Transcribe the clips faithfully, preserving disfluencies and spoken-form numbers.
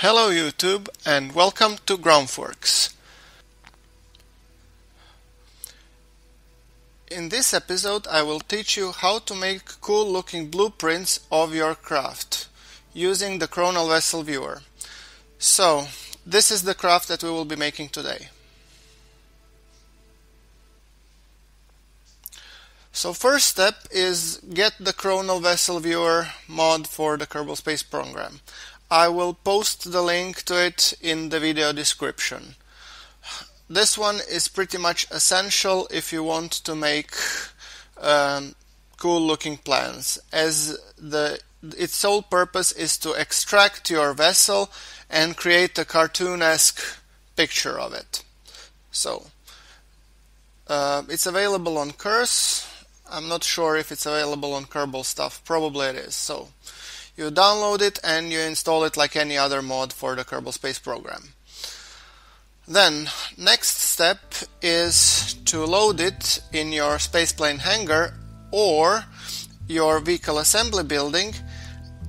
Hello YouTube and welcome to GrunfWorks. In this episode I will teach you how to make cool looking blueprints of your craft using the Kronal Vessel Viewer. So this is the craft that we will be making today. So first step is get the Kronal Vessel Viewer mod for the Kerbal Space Program. I will post the link to it in the video description. This one is pretty much essential if you want to make um, cool looking plans, as the its sole purpose is to extract your vessel and create a cartoon-esque picture of it. So uh, it's available on Curse. I'm not sure if it's available on Kerbal Stuff, probably it is. So you download it and you install it like any other mod for the Kerbal Space Program. Then next step is to load it in your spaceplane hangar or your vehicle assembly building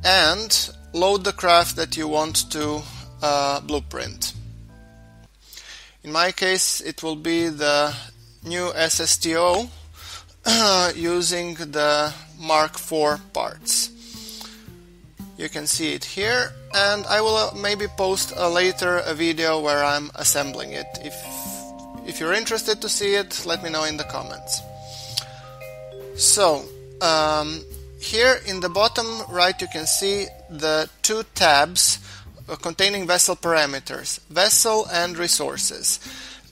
and load the craft that you want to uh, blueprint. In my case it will be the new S S T O using the Mark four parts. You can see it here, and I will maybe post a later a video where I'm assembling it. If, if you're interested to see it, let me know in the comments. So, um, here in the bottom right you can see the two tabs containing vessel parameters, vessel and resources.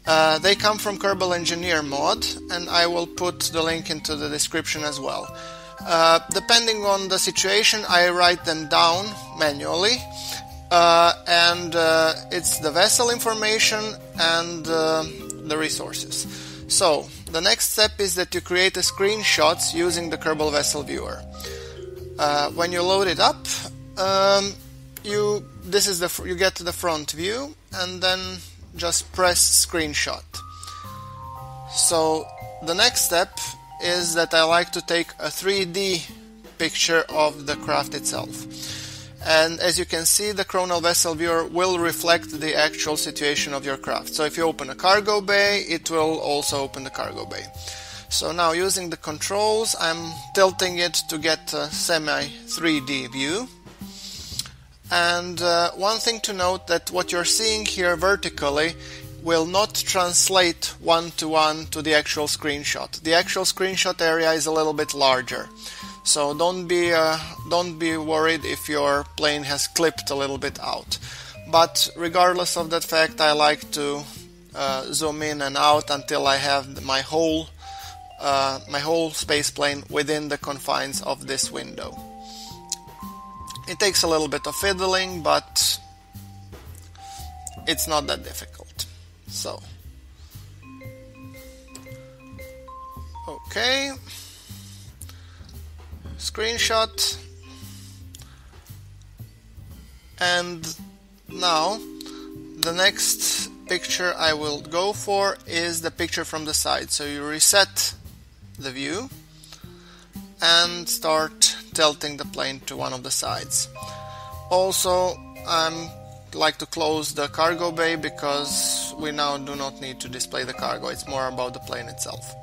Uh, they come from Kerbal Engineer mod, and I will put the link into the description as well. Uh, depending on the situation, I write them down manually, uh, and uh, it's the vessel information and uh, the resources. So the next step is that you create a screenshots using the Kerbal Vessel Viewer. Uh, when you load it up, um, you this is the you get to the front view and then just press screenshot. So the next step is that I like to take a three D picture of the craft itself. And as you can see, the Kronal Vessel Viewer will reflect the actual situation of your craft. So if you open a cargo bay, it will also open the cargo bay. So now using the controls, I'm tilting it to get a semi three D view. And uh, one thing to note that what you're seeing here vertically will not translate one-to-one to the actual screenshot. The actual screenshot area is a little bit larger, so don't be uh, don't be worried if your plane has clipped a little bit out. But regardless of that fact, I like to uh, zoom in and out until I have my whole uh, my whole space plane within the confines of this window. It takes a little bit of fiddling, but it's not that difficult. So, okay, screenshot, and now the next picture I will go for is the picture from the side. So you reset the view and start tilting the plane to one of the sides. Also, I'm like to close the cargo bay because we now do not need to display the cargo. It's more about the plane itself.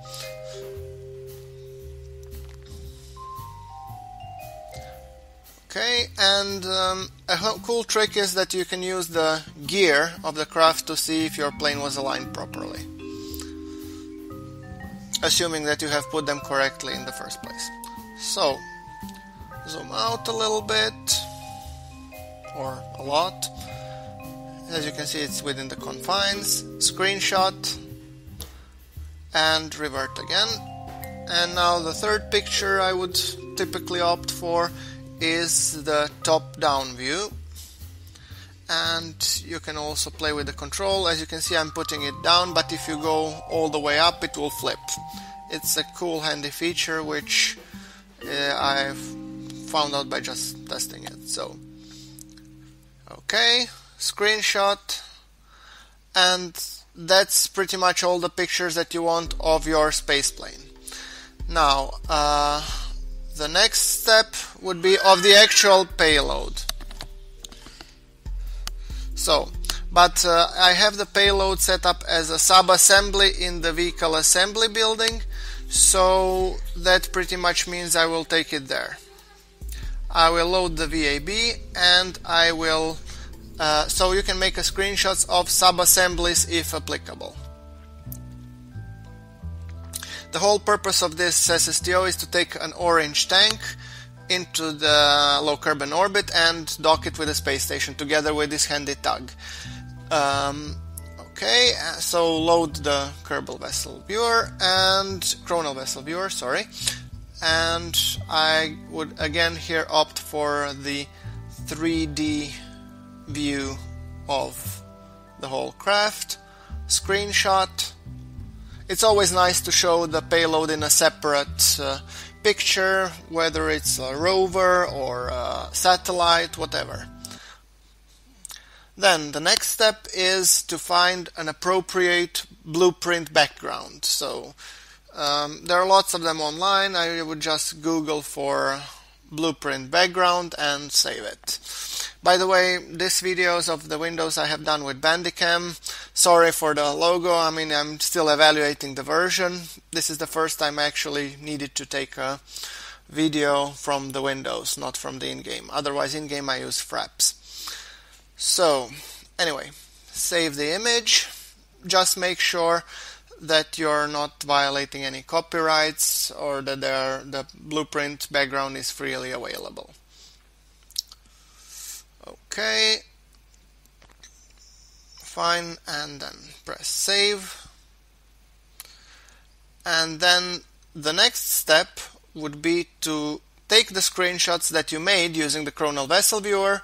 Okay, and um, a cool trick is that you can use the gear of the craft to see if your plane was aligned properly, assuming that you have put them correctly in the first place. So zoom out a little bit, or a lot. As you can see, it's within the confines. Screenshot and revert again. And now the third picture I would typically opt for is the top-down view. And you can also play with the control. As you can see, I'm putting it down, but if you go all the way up, it will flip. It's a cool, handy feature which uh, I've found out by just testing it. So, okay. Screenshot, and that's pretty much all the pictures that you want of your spaceplane. Now uh, the next step would be of the actual payload. So, but uh, I have the payload set up as a sub-assembly in the vehicle assembly building, so that pretty much means I will take it there. I will load the V A B and I will, uh, so you can make a screenshots of sub-assemblies if applicable. The whole purpose of this S S T O is to take an orange tank into the low carbon orbit and dock it with the space station together with this handy tug. Um, okay, so load the Kerbal Vessel Viewer and Kronal Vessel Viewer, sorry. And I would again here opt for the three D view of the whole craft. Screenshot. It's always nice to show the payload in a separate uh, picture, whether it's a rover or a satellite, whatever. Then the next step is to find an appropriate blueprint background. So um, there are lots of them online. I would just Google for blueprint background and save it. By the way, these videos of the windows I have done with Bandicam. Sorry for the logo, I mean I'm still evaluating the version. This is the first time I actually needed to take a video from the windows, not from the in-game. Otherwise in-game I use fraps. So anyway, save the image. Just make sure that you're not violating any copyrights or that there, the blueprint background is freely available. Okay, fine, and then press save. And then the next step would be to take the screenshots that you made using the Kronal Vessel Viewer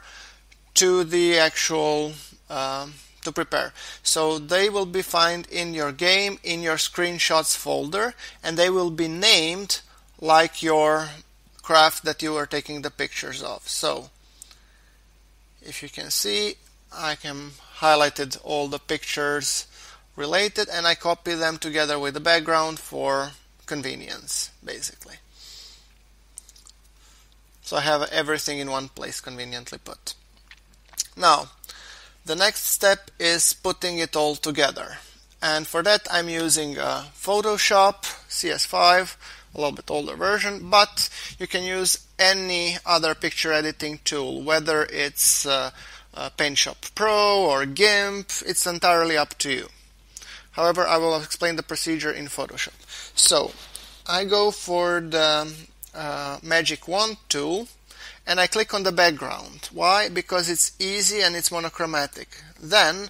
to the actual uh, to prepare. So they will be found in your game in your screenshots folder, and they will be named like your craft that you are taking the pictures of. So if you can see, I can highlighted all the pictures related and I copy them together with the background for convenience, basically. So I have everything in one place conveniently put. Now, the next step is putting it all together, and for that I'm using a Photoshop C S five, a little bit older version, but you can use any other picture editing tool, whether it's uh, uh, PaintShop Pro or GIMP. It's entirely up to you. However, I will explain the procedure in Photoshop. So I go for the uh, magic wand tool and I click on the background. Why? Because it's easy and it's monochromatic. Then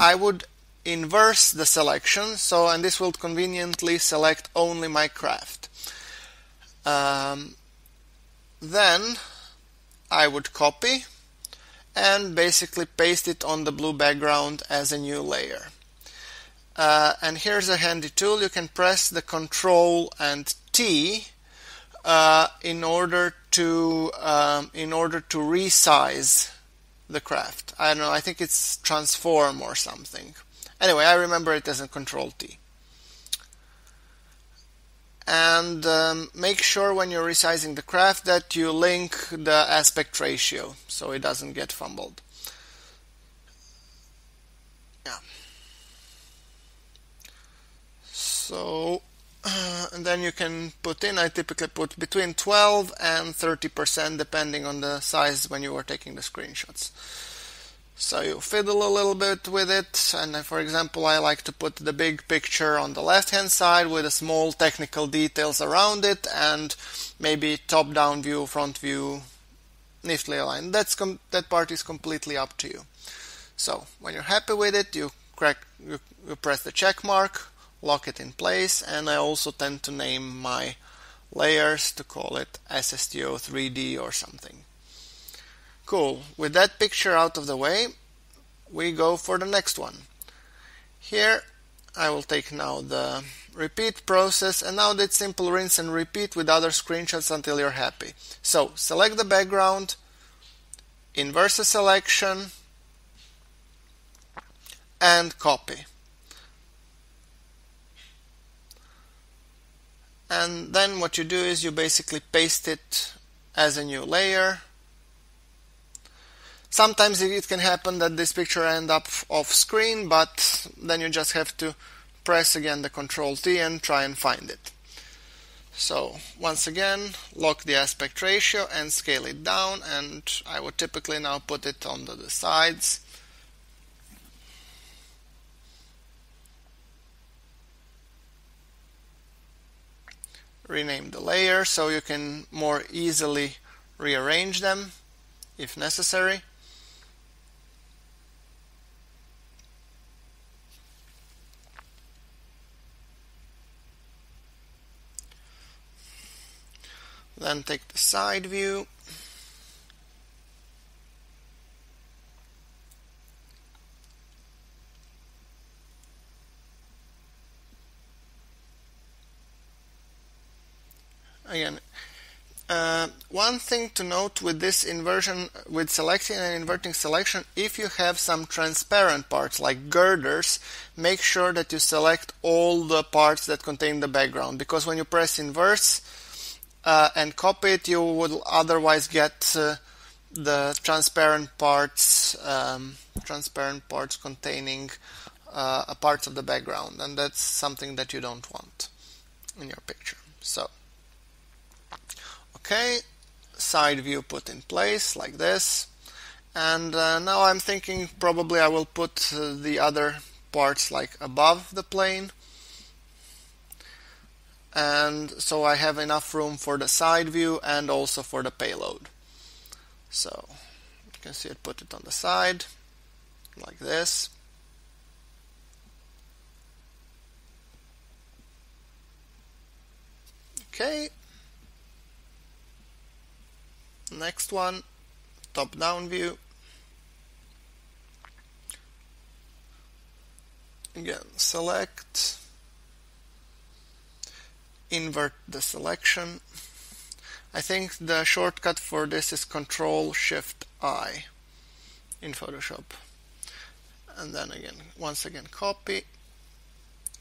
I would inverse the selection, so and this will conveniently select only my craft. Um, then I would copy and basically paste it on the blue background as a new layer. Uh, and here's a handy tool. You can press the Control and T uh, in order to um, in order to resize the craft. I don't know, I think it's transform or something. Anyway, I remember it as a Control T. And um, make sure when you're resizing the craft that you link the aspect ratio so it doesn't get fumbled. Yeah. So, uh, and then you can put in, I typically put between twelve and thirty percent depending on the size when you were taking the screenshots. So you fiddle a little bit with it, and for example I like to put the big picture on the left hand side with the small technical details around it and maybe top down view, front view, neatly aligned. That's com that part is completely up to you. So when you're happy with it, you, crack, you, you press the check mark, lock it in place, and I also tend to name my layers to call it S S T O three D or something. Cool, with that picture out of the way, we go for the next one. Here I will take now the repeat process, and now that's simple rinse and repeat with other screenshots until you're happy. So select the background, inverse the selection, and copy. And then what you do is you basically paste it as a new layer. Sometimes it can happen that this picture end up off screen, but then you just have to press again the Control T and try and find it. So once again, lock the aspect ratio and scale it down, and I would typically now put it on the, the sides. Rename the layer so you can more easily rearrange them if necessary. Then take the side view. Again, uh, one thing to note with this inversion, with selecting and inverting selection, if you have some transparent parts like girders, make sure that you select all the parts that contain the background, because when you press inverse uh, and copy it, you will otherwise get uh, the transparent parts, um, transparent parts containing uh, parts of the background, and that's something that you don't want in your picture. So. Okay, side view put in place like this, and uh, now I'm thinking probably I will put uh, the other parts like above the plane, and so I have enough room for the side view and also for the payload. So you can see it, put it on the side like this. Okay. Next one, top-down view. Again, select, invert the selection. I think the shortcut for this is Control Shift I in Photoshop. And then again, once again, copy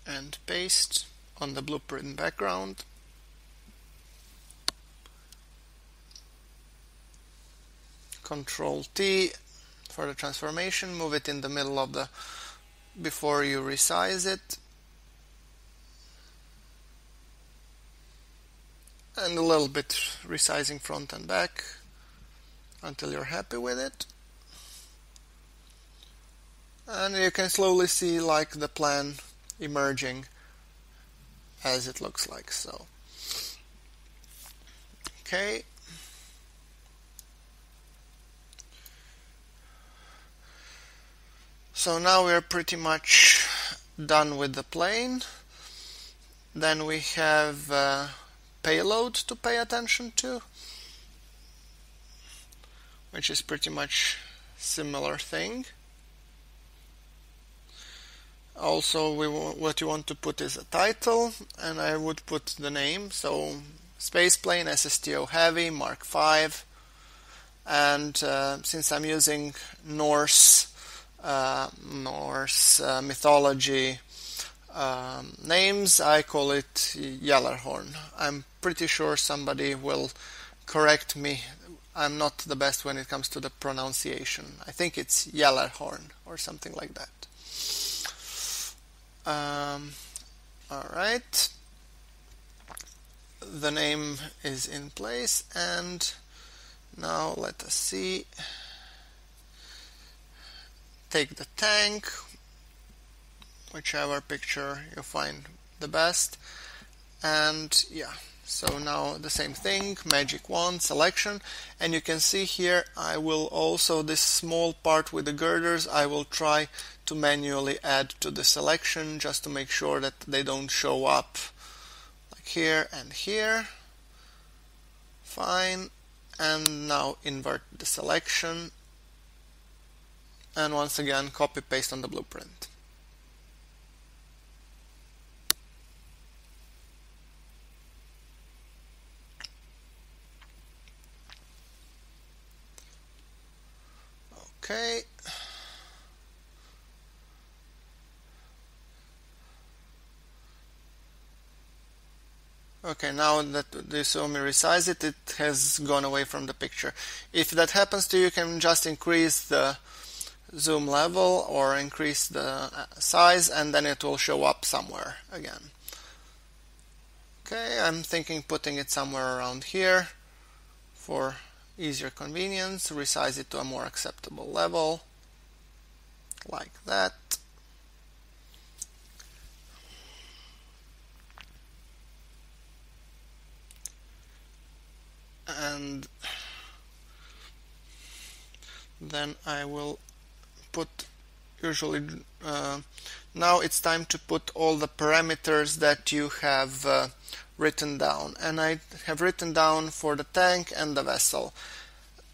and paste on the blueprint background. Control T for the transformation, move it in the middle of the, before you resize it. And a little bit resizing front and back until you're happy with it. And you can slowly see like the plan emerging as it looks like so. Okay. So now we're pretty much done with the plane. Then we have uh, payload to pay attention to, which is pretty much similar thing. Also, we what you want to put is a title, and I would put the name. So space plane, S S T O heavy, Mark five, and uh, since I'm using Norse. Uh, Norse uh, mythology um, names, I call it Yallerhorn. I'm pretty sure somebody will correct me. I'm not the best when it comes to the pronunciation. I think it's Yallerhorn or something like that. Um, Alright. The name is in place, and now let us see. Take the tank, whichever picture you find the best, and yeah, so now the same thing, magic wand, selection, and you can see here I will also, this small part with the girders, I will try to manually add to the selection just to make sure that they don't show up like here and here. Fine, and now invert the selection. And once again, copy paste on the blueprint. Okay. Okay, now that you saw me resize it, it has gone away from the picture. If that happens to you, you can just increase the zoom level or increase the size, and then it will show up somewhere again. Okay, I'm thinking putting it somewhere around here for easier convenience. Resize it to a more acceptable level, like that. And then I will put usually uh, now it's time to put all the parameters that you have uh, written down, and I have written down for the tank and the vessel.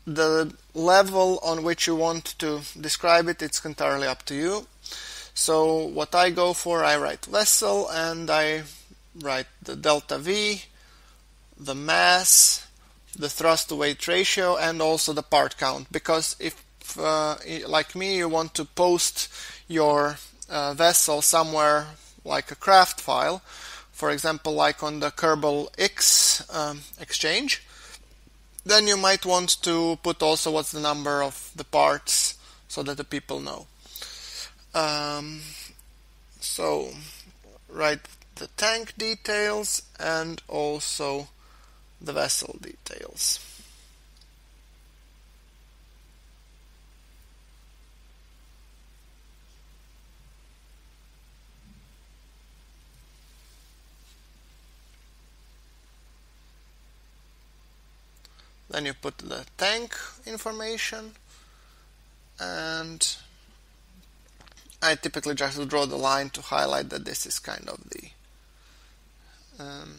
The level on which you want to describe it, it's entirely up to you. So what I go for, I write vessel and I write the delta V, the mass, the thrust to weight ratio, and also the part count, because if uh, like me you want to post your uh, vessel somewhere like a craft file, for example like on the Kerbal X um, exchange, then you might want to put also what's the number of the parts so that the people know. Um, so write the tank details and also the vessel details. Then you put the tank information, and I typically just draw the line to highlight that this is kind of the um,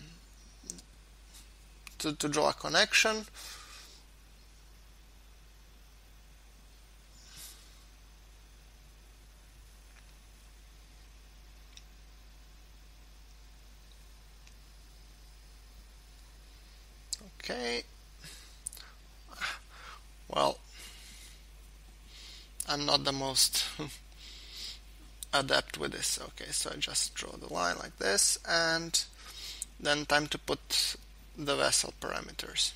To, to draw a connection. Okay. Well, I'm not the most adept with this. Okay, so I just draw the line like this, and then time to put the vessel parameters.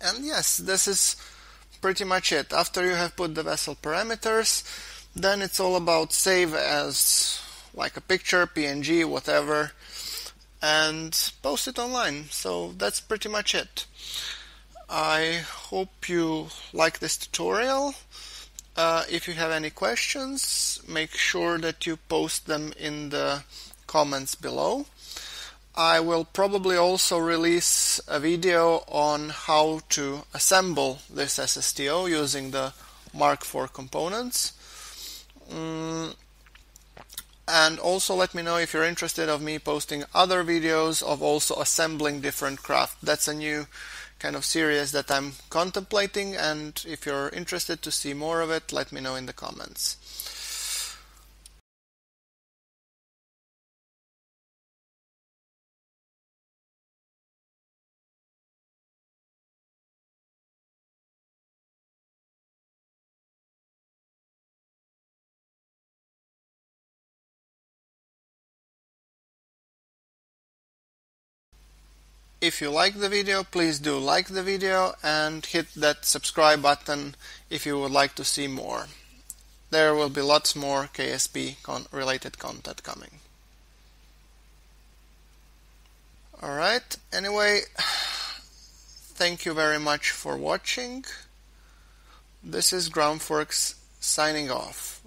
And yes, this is pretty much it. After you have put the vessel parameters, then it's all about save as like a picture, P N G, whatever, and post it online. So that's pretty much it. I hope you like this tutorial. Uh, if you have any questions, make sure that you post them in the comments below. I will probably also release a video on how to assemble this S S T O using the Mark four components. Mm. And also let me know if you're interested of me posting other videos of also assembling different craft. That's a new kind of series that I'm contemplating, and if you're interested to see more of it, let me know in the comments. If you like the video, please do like the video and hit that subscribe button if you would like to see more. There will be lots more K S P con- related content coming. Alright, anyway, thank you very much for watching. This is GrunfWorks signing off.